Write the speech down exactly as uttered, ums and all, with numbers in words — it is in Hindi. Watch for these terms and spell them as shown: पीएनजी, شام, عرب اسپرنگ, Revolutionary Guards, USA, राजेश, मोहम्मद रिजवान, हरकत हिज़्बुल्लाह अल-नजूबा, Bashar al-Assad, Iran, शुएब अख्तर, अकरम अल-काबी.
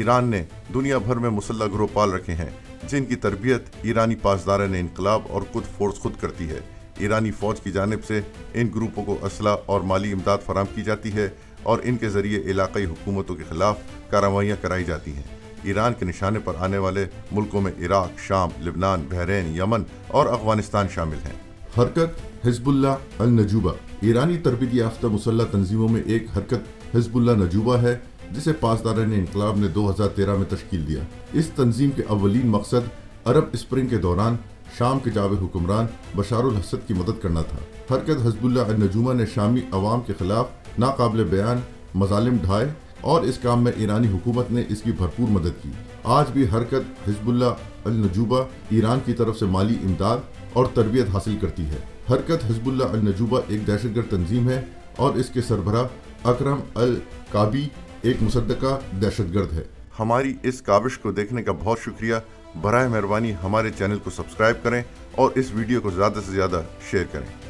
ईरान ने दुनिया भर में मुसल्ह ग्रोह पाल रखे हैं जिनकी तरबियत ईरानी पासदारान इनकलाब और खुद फोर्स खुद करती है। ईरानी फौज की जानिब से इन ग्रुपों को असला और माली इमदाद फराम की जाती है और इनके ज़रिए इलाक़ाई हुकूमतों के ख़िलाफ़ कार्रवाइयाँ कराई जाती हैं। ईरान के निशाने पर आने वाले मुल्कों में इराक़, शाम, लेबनान, बहरीन, यमन और अफगानिस्तान शामिल हैं। हरकत हिज़्बुल्लाह अल-नजूबा ईरानी तरबियत याफ्ता मुसल्ह तंजीमों में एक हरकत हिज़्बुल्लाह नजूबा है जिसे पासदारान इनकलाब ने दो हज़ार तेरह में तश्कील दिया। इस तंजीम के अवलीन मकसद अरब स्प्रिंग के दौरान शाम के जावे हुक्मरान बशार अल-असद की मदद करना था। हरकत हिज़्बुल्लाह अल-नजूबा ने शामी अवाम के खिलाफ नाकाबिल बयान मजालिम ढाए और इस काम में ईरानी हुकूमत ने इसकी भरपूर मदद की। आज भी हरकत हिज़्बुल्लाह अल-नजूबा ईरान की तरफ से माली इमदाद और तरबियत हासिल करती है। हरकत हिज़्बुल्लाह अल-नजूबा एक दहशतगर्द तंजीम है और इसके सरबराह अकरम अल-काबी एक मुसद्दका दहशतगर्द है। हमारी इस काविश को देखने का बहुत शुक्रिया। बराए मेहरबानी हमारे चैनल को सब्सक्राइब करें और इस वीडियो को ज़्यादा से ज़्यादा शेयर करें।